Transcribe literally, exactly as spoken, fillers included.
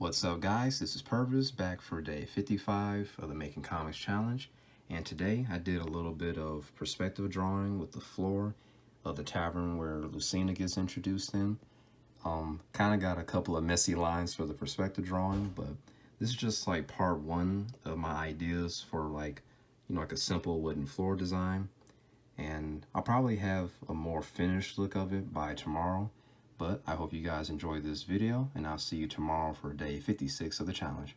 What's up guys, this is Purvis back for day fifty-five of the Making Comics Challenge, and today I did a little bit of perspective drawing with the floor of the tavern where Lucina gets introduced in. Um, kind of got a couple of messy lines for the perspective drawing, but this is just like part one of my ideas for like, you know, like a simple wooden floor design. And I'll probably have a more finished look of it by tomorrow. But I hope you guys enjoyed this video, and I'll see you tomorrow for day fifty-six of the challenge.